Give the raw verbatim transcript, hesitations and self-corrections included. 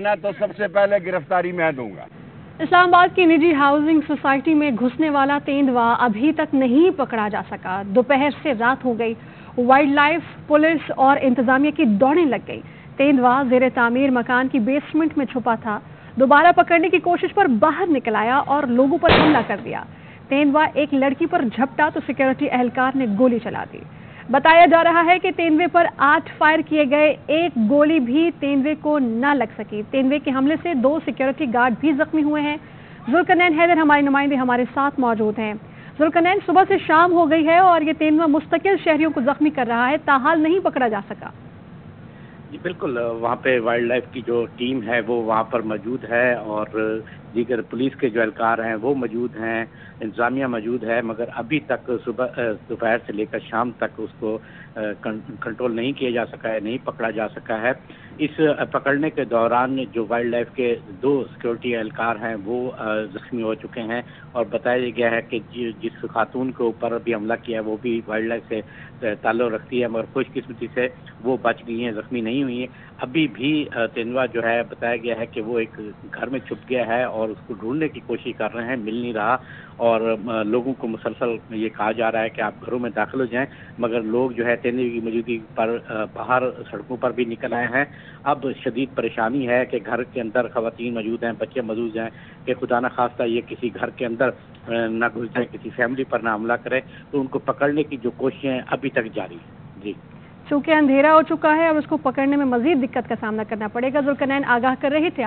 ना तो सबसे पहले गिरफ्तारी मैं दूंगा। इस्लामाबाद की निजी हाउसिंग सोसाइटी में घुसने वाला तेंदुआ अभी तक नहीं पकड़ा जा सका। दोपहर से रात हो गई, वाइल्ड लाइफ, पुलिस और इंतजामिया की दौड़ें लग गई। तेंदुआ जेर तामीर मकान की बेसमेंट में छुपा था। दोबारा पकड़ने की कोशिश पर बाहर निकल आया और लोगों पर हमला कर दिया। तेंदुआ एक लड़की पर झपटा तो सिक्योरिटी एहलकार ने गोली चला दी। बताया जा रहा है कि तेंदुए पर आठ फायर किए गए, एक गोली भी तेंदुए को न लग सकी। तेंदुए के हमले से दो सिक्योरिटी गार्ड भी जख्मी हुए हैं। जुल्करनैन हैदर हमारे नुमाइंदे हमारे साथ मौजूद हैं। जुल्करनैन, सुबह से शाम हो गई है और ये तेंदुआ मुस्तकिल शहरियों को जख्मी कर रहा है, ताहाल नहीं पकड़ा जा सका। जी बिल्कुल, वहाँ पे वाइल्ड लाइफ की जो टीम है वो वहाँ पर मौजूद है और दीगर पुलिस के जो एहलकार हैं वो मौजूद हैं, इंतजामिया मौजूद है, मगर अभी तक सुबह दोपहर से लेकर शाम तक उसको कंट्रोल नहीं किया जा सका है, नहीं पकड़ा जा सका है। इस पकड़ने के दौरान जो वाइल्ड लाइफ के दो सिक्योरिटी एहलकार हैं वो जख्मी हो चुके हैं और बताया गया है कि जिस खातून के ऊपर भी हमला किया वो भी वाइल्ड लाइफ से ताल्लुक़ रखती है, मगर खुशकिस्मती से वो बच गई हैं, जख्मी नहीं हुई हैं। अभी भी तेंदुआ जो है बताया गया है कि वो एक घर में छुप गया है और उसको ढूंढने की कोशिश कर रहे हैं, मिल नहीं रहा और लोगों को मुसलसल ये कहा जा रहा है कि आप घरों में दाखिल हो जाएं, मगर लोग जो है तेंदुए की मौजूदगी पर बाहर सड़कों पर भी निकल आए हैं। अब शदीद परेशानी है कि घर के अंदर खवातीन मौजूद हैं, बच्चे मौजूद हैं कि खुदा न खास्ता ये किसी घर के अंदर ना घुस जाए, किसी फैमिली पर ना हमला करें, तो उनको पकड़ने की जो कोशिशें अभी तक जारी है। जी चूँकि अंधेरा हो चुका है और उसको पकड़ने में मजीद दिक्कत का सामना करना पड़ेगा। जुल्करनैन आगाह कर रहे थे।